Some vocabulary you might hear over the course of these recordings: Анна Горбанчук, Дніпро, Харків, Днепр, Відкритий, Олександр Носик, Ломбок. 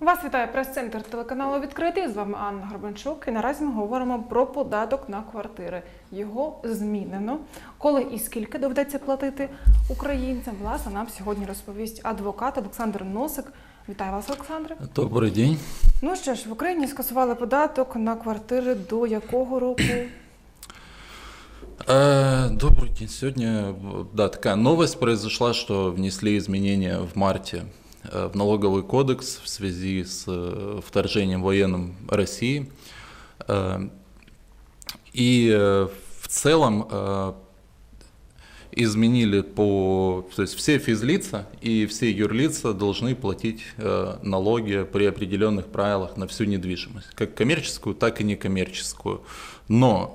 Вас вітає прес-центр телеканалу «Відкритий». З вами Анна Горбанчук. І наразі ми говоримо про податок на квартири. Його змінено. Коли і скільки доведеться платити українцям, власне, нам сьогодні розповість адвокат Олександр Носик. Вітаю вас, Олександре. Добрий день. Ну що ж, в Україні скасували податок на квартири до якого року? Добрый день. Сегодня, да, такая новость произошла, что внесли изменения в марте в налоговый кодекс в связи с вторжением военным России. И в целом изменили то есть все физлица и все юрлица должны платить налоги при определенных правилах на всю недвижимость, как коммерческую, так и некоммерческую. Но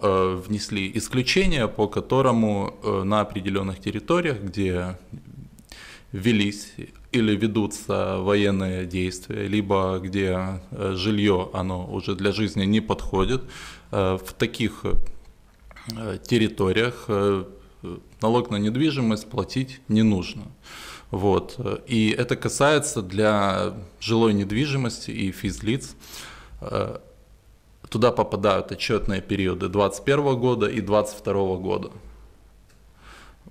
внесли исключение, по которому на определенных территориях, где велись или ведутся военные действия, либо где жилье, оно уже для жизни не подходит, в таких территориях налог на недвижимость платить не нужно. Вот. И это касается для жилой недвижимости и физлиц. Туда попадают отчетные периоды 2021 года и 2022 года.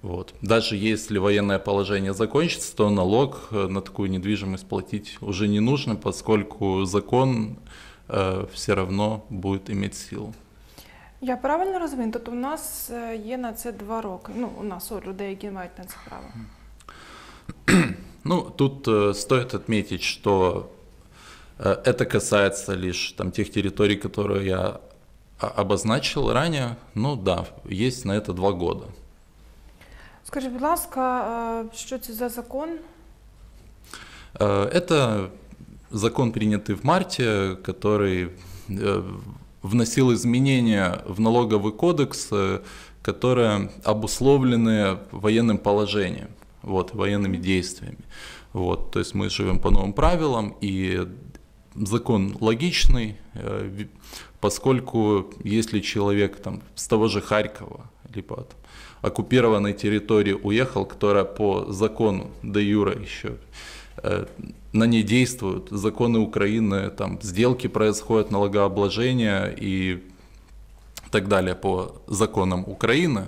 Вот. Даже если военное положение закончится, то налог на такую недвижимость платить уже не нужно, поскольку закон все равно будет иметь силу. Я правильно розумію? Тобто у нас є на це 2 роки. Ну, у нас людей, які мають на це право. Ну, тут стоит отметить, что это касается лишь там тех территорий, которые я обозначил ранее. Ну да, есть на это 2 года. Скажіть, будь ласка, что это за закон? Это закон, принятый в марте, который вносил изменения в налоговый кодекс, которые обусловлены военным положением, вот, военными действиями. Вот, то есть мы живем по новым правилам, и закон логичный, поскольку если человек там, с того же Харькова, либо от оккупированной территории уехал, которая по закону де юре еще на ней действуют законы Украины, там сделки происходят, налогообложения и так далее по законам Украины,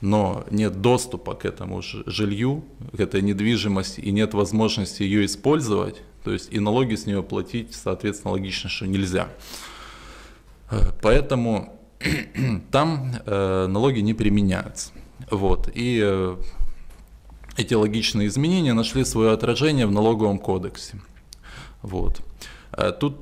но нет доступа к этому жилью, к этой недвижимости и нет возможности ее использовать, то есть и налоги с нее платить, соответственно, логично, что нельзя. Поэтому там налоги не применяются. Вот. И эти логичные изменения нашли свое отражение в налоговом кодексе. Вот. Тут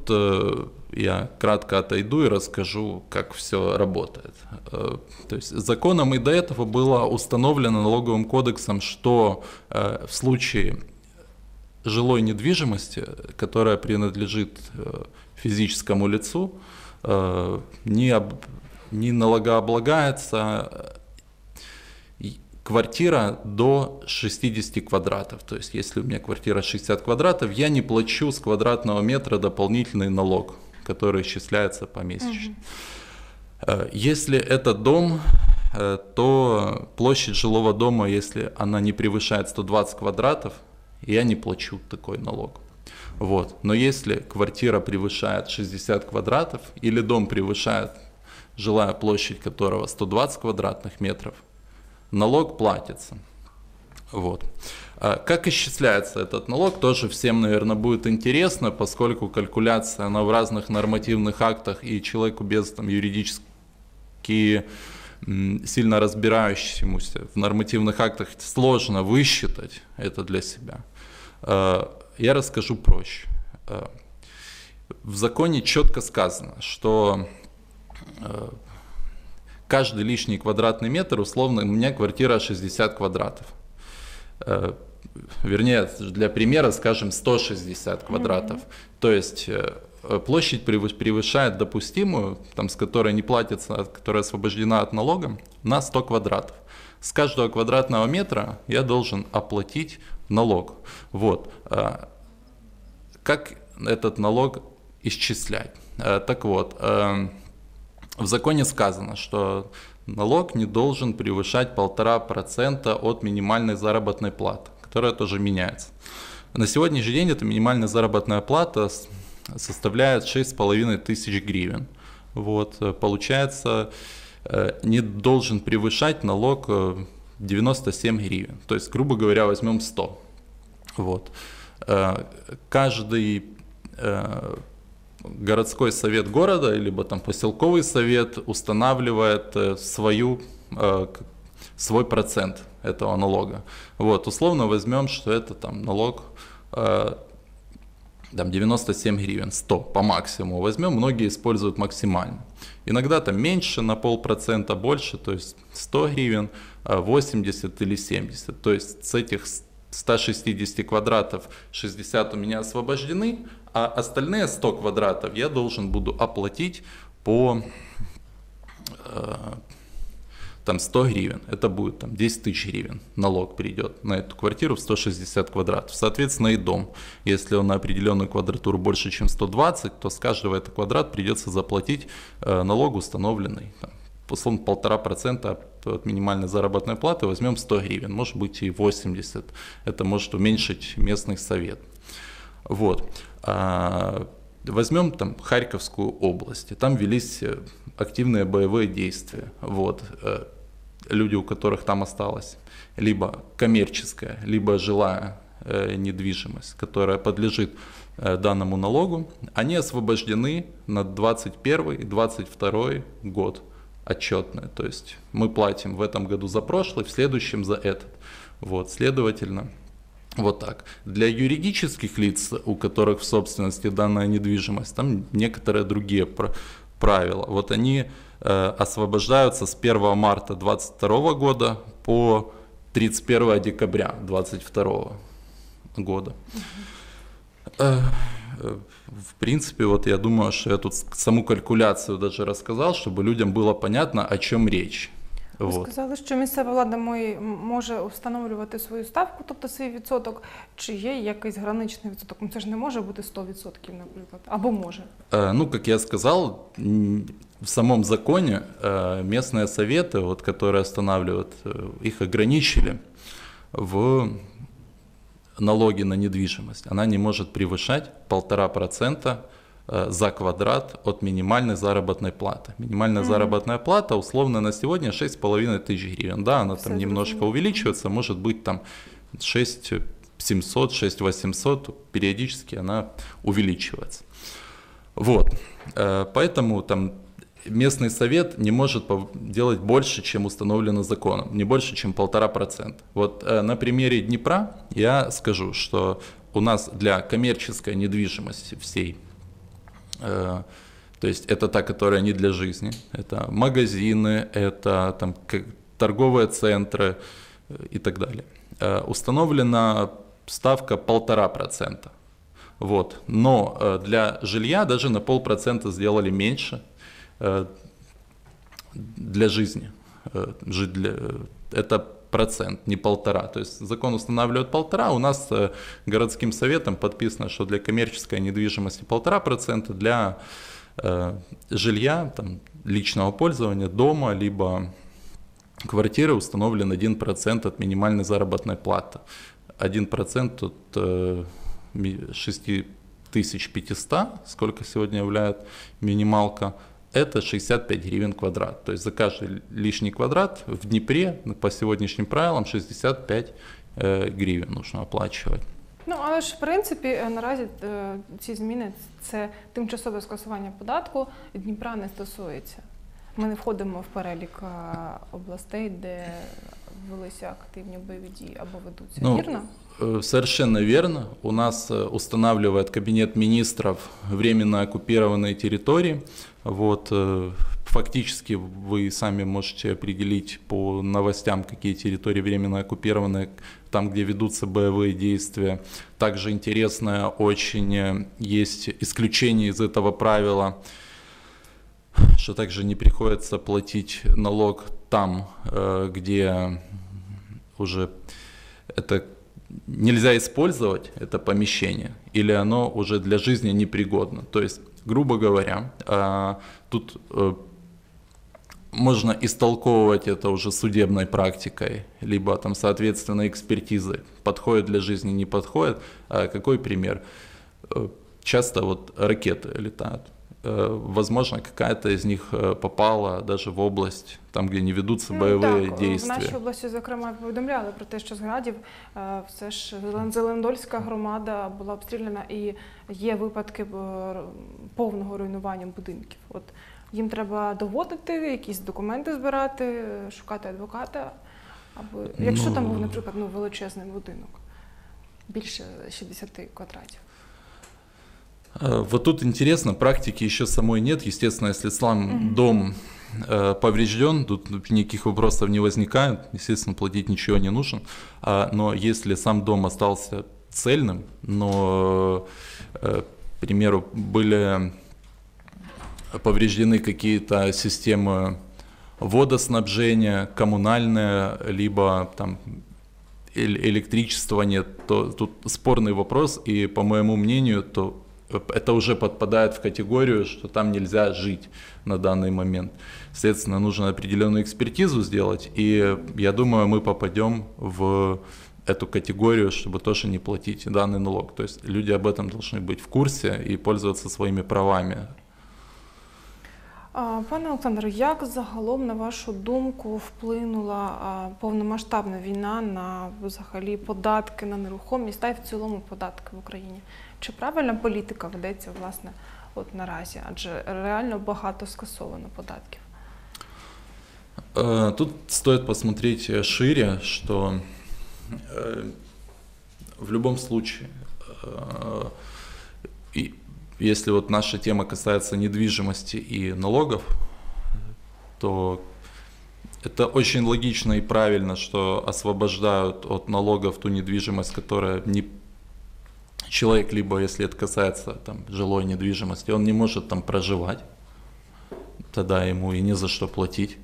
я кратко отойду и расскажу, как все работает. То есть законом и до этого было установлено налоговым кодексом, что в случае жилой недвижимости, которая принадлежит физическому лицу, не налогооблагается квартира до 60 квадратов. То есть, если у меня квартира 60 квадратов, я не плачу с квадратного метра дополнительный налог, который исчисляется помесячно. Если это дом, то площадь жилого дома, если она не превышает 120 квадратов, я не плачу такой налог. Вот. Но если квартира превышает 60 квадратов или дом превышает жилая площадь которого 120 квадратных метров, налог платится. Вот. Как исчисляется этот налог, тоже всем, наверное, будет интересно, поскольку калькуляция она в разных нормативных актах, и человеку без там, юридически сильно разбирающемуся в нормативных актах сложно высчитать это для себя. Я расскажу проще. В законе четко сказано, что каждый лишний квадратный метр, условно, у меня квартира 60 квадратов. Вернее, для примера, скажем, 160 квадратов. То есть площадь превышает допустимую, там, с которой не платится, которая освобождена от налога, на 100 квадратов. С каждого квадратного метра я должен оплатить налог. Вот. Как этот налог исчислять? Так вот, в законе сказано, что налог не должен превышать 1,5% от минимальной заработной платы, которая тоже меняется. На сегодняшний день эта минимальная заработная плата составляет 6500 гривен. Вот, получается, не должен превышать налог 97 гривен. То есть, грубо говоря, возьмем 100. Вот. Каждый городской совет города, либо там поселковый совет устанавливает свой процент этого налога. Вот, условно возьмем, что это там налог там 97 гривен, 100 по максимуму возьмем, многие используют максимально. Иногда там меньше на 0,5%, больше, то есть 100 гривен, 80 или 70. То есть с этих 160 квадратов 60 у меня освобождены, а остальные 100 квадратов я должен буду оплатить по там 100 гривен. Это будет там 10 тысяч гривен. Налог придет на эту квартиру в 160 квадратов. Соответственно, и дом. Если он на определенную квадратуру больше, чем 120, то с каждого этого квадрат придется заплатить налог установленный. Там, условно, 1,5% от минимальной заработной платы возьмем 100 гривен. Может быть и 80. Это может уменьшить местный совет. Вот. Возьмем там Харьковскую область, там велись активные боевые действия. Вот. Люди, у которых там осталась либо коммерческая, либо жилая недвижимость, которая подлежит данному налогу, они освобождены на 2021 и 2022 год отчетные. То есть мы платим в этом году за прошлый, в следующем за этот. Вот. Следовательно, вот так. Для юридических лиц, у которых в собственности данная недвижимость, там некоторые другие правила. Вот они освобождаются с 1 марта 2022 года по 31 декабря 2022 года. В принципе, вот я думаю, что я тут саму калькуляцию даже рассказал, чтобы людям было понятно, о чем речь. Ви сказали, що місцева влада може встановлювати свою ставку, тобто свій відсоток, чи є якийсь граничний відсоток? Це ж не може бути 100%, наприклад, або може? Ну, як я сказав, в самому законі місцеві совєти, які встановлюють, їх ограничили в налогі на недвижимость. Вона не може перевищати 1,5% за квадрат от минимальной заработной платы. Минимальная заработная плата условно на сегодня 6500 гривен. Да, она там немножко увеличивается, может быть там 6700, 6800, периодически она увеличивается. Вот, поэтому там местный совет не может делать больше, чем установлено законом, не больше, чем 1,5%. Вот на примере Днепра я скажу, что у нас для коммерческой недвижимости всей, то есть это та, которая не для жизни, это магазины, это там, торговые центры и так далее. Установлена ставка 1,5%. Вот. Но для жилья даже на 0,5% сделали меньше для жизни. Это процент, не 1,5%. То есть закон устанавливает 1,5%. У нас городским советом подписано, что для коммерческой недвижимости 1,5%, для жилья, там, личного пользования, дома, либо квартиры установлен 1% от минимальной заработной платы. 1% от 6500, сколько сегодня является минималка, это 65 гривен квадрат. То есть за каждый лишний квадрат в Днепре по сегодняшним правилам 65 гривен нужно оплачивать. Ну, але ж, в принципі, наразі ці зміни – це тимчасове скасування податку, Дніпра не стосується. Ми не входимо в перелік областей, де велися активні бойові дії або ведуться. Ну, вірно? Совершенно верно. У нас устанавливает Кабинет министров временно оккупированные территории. Вот, фактически вы сами можете определить по новостям, какие территории временно оккупированы, там, где ведутся боевые действия. Также интересное очень есть исключение из этого правила, что также не приходится платить налог там, где уже это нельзя использовать, это помещение, или оно уже для жизни непригодно. То есть, грубо говоря, тут Можно истолковывать это уже судебной практикой, либо там, соответственно, экспертизой. Подходит для жизни, не подходит. А какой пример? Часто вот ракеты летают. Возможно, какая-то из них попала даже в область, там, где не ведуться бойові дії. В нашій області, зокрема, повідомляли про те, що з градів все ж Желендольська громада була обстріляна, і є випадки повного руйнування будинків. От їм треба доводити, якісь документи збирати, шукати адвоката, або якщо там був, наприклад, величезний будинок, більше 60 квадратів. Вот тут интересно, практики еще самой нет. Естественно, если сам дом поврежден, тут никаких вопросов не возникает, естественно, платить ничего не нужно. Но если сам дом остался цельным, но, к примеру, были повреждены какие-то системы водоснабжения, коммунальные, либо там электричества нет, то тут спорный вопрос, и, по моему мнению, то это уже подпадает в категорию, что там нельзя жить на данный момент. Соответственно, нужно определенную экспертизу сделать, и я думаю, мы попадем в эту категорию, чтобы тоже не платить данный налог. То есть люди об этом должны быть в курсе и пользоваться своими правами. Пане Олександре, як загалом, на вашу думку, вплинула повномасштабна війна на взагалі податки на нерухомість та й в цілому податки в Україні? Чи правильна політика ведеться, власне, от наразі? Адже реально багато скасовано податків. Тут стоит посмотреть шире, что в любом случае, если вот наша тема касается недвижимости и налогов, то это очень логично и правильно, что освобождают от налогов ту недвижимость, которая не человек, либо если это касается там жилой недвижимости, он не может там проживать, тогда ему и не за что платить,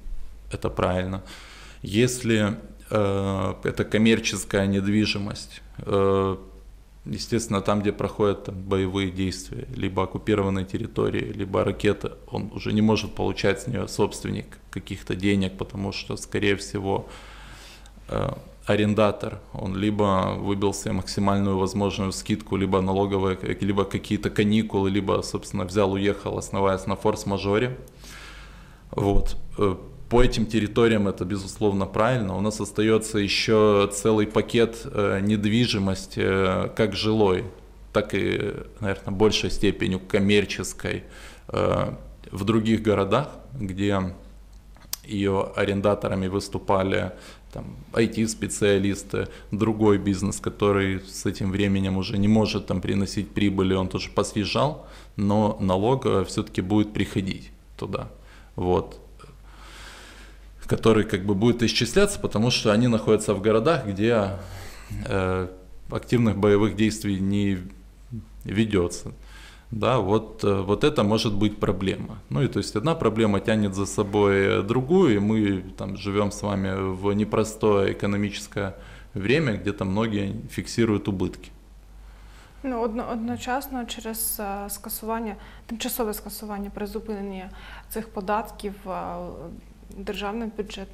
это правильно. Если это коммерческая недвижимость, естественно, там, где проходят там боевые действия, либо оккупированные территории, либо ракеты, он уже не может получать с нее собственник каких-то денег, потому что, скорее всего, арендатор, он либо выбил себе максимальную возможную скидку, либо налоговые, либо какие-то каникулы, либо, собственно, взял, уехал, основаясь на форс-мажоре. Вот. По этим территориям это, безусловно, правильно. У нас остается еще целый пакет недвижимости, как жилой, так и, наверное, в большей степени коммерческой, в других городах, где ее арендаторами выступали IT-специалисты, другой бизнес, который с этим временем уже не может там приносить прибыли, он тоже посъезжал, но налог все-таки будет приходить туда. Вот. Который как бы будет исчисляться, потому что они находятся в городах, где активных боевых действий не ведется. Да, вот это может быть проблема. Ну и то есть одна проблема тянет за собой другую, и мы там живем с вами в непростое экономическое время, где там многие фиксируют убытки. Ну, одночасно через скасування, тимчасове скасування, призупинення цих податків державний бюджет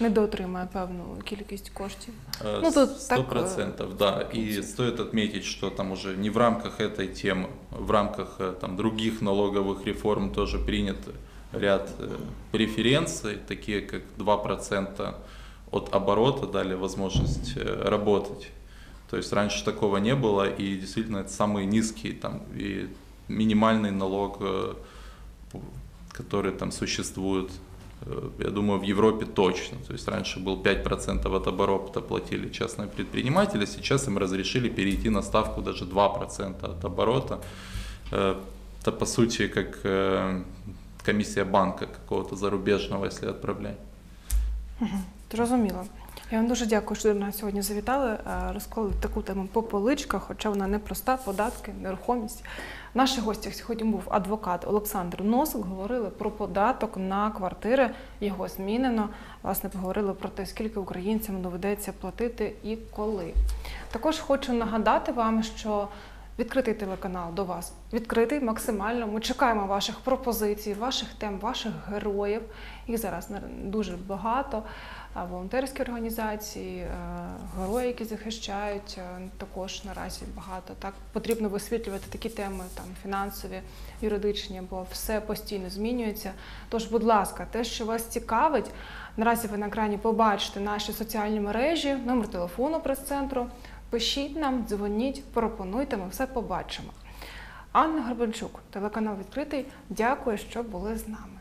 недоотримає певну кількість коштів. 100%, да. И стоит отметить, что там уже не в рамках этой темы, в рамках там других налоговых реформ тоже принят ряд преференций, такие как 2% от оборота дали возможность работать. То есть раньше такого не было, и действительно это самый низкий там и минимальный налог, которые там существуют, я думаю, в Европе точно. То есть раньше был 5% от оборота платили частные предприниматели, сейчас им разрешили перейти на ставку даже 2% от оборота. Это по сути как комиссия банка какого-то зарубежного, если отправлять. Зрозуміло. Я вам дуже дякую, що до нас сьогодні завітали, розклали таку тему по поличках, хоча вона непроста, податки, нерухомість. В наших гостях сьогодні був адвокат Олександр Носик, говорили про податок на квартири, його змінено, власне, поговорили про те, скільки українцям доведеться платити і коли. Також хочу нагадати вам, що Відкритий телеканал до вас відкритий максимально. Ми чекаємо ваших пропозицій, ваших тем, ваших героїв. Їх зараз дуже багато. Волонтерські організації, герої, які захищають, також наразі багато. Так, потрібно висвітлювати такі теми, там, фінансові, юридичні, бо все постійно змінюється. Тож, будь ласка, те, що вас цікавить, наразі ви на екрані побачите наші соціальні мережі, номер телефону прес-центру. Пишіть нам, дзвоніть, пропонуйте, ми все побачимо. Анна Горбанчук, телеканал «Відкритий». Дякую, що були з нами.